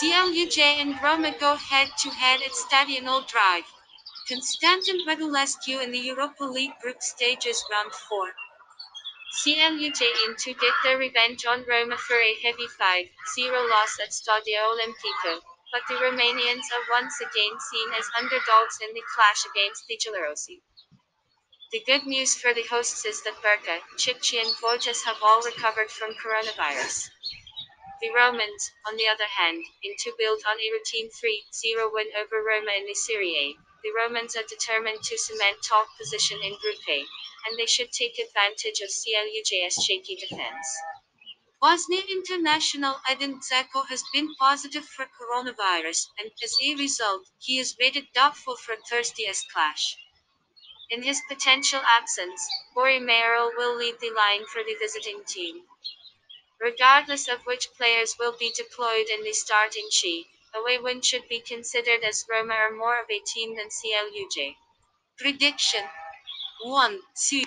CLUJ and Roma go head-to-head at Stadionul Drive. Constantin Rădulescu in the Europa League group stages round 4. CLUJ aim to get their revenge on Roma for a heavy 5-0 loss at Stadio Olimpico, but the Romanians are once again seen as underdogs in the clash against the Gilarosi. The good news for the hosts is that Berca, Cipci and Vojtas have all recovered from coronavirus. The Romans, on the other hand, aim to build on a routine 3-0 win over Roma in the Serie A. The Romans are determined to cement top position in Group A, and they should take advantage of CLUJ's shaky defense. Bosnia international Adin has been positive for coronavirus, and as a result, he is rated doubtful for Thursday's clash. In his potential absence, Borimero will lead the line for the visiting team. Regardless of which players will be deployed in the starting sheet, away win should be considered as Roma are more of a team than CLUJ. Prediction 1-2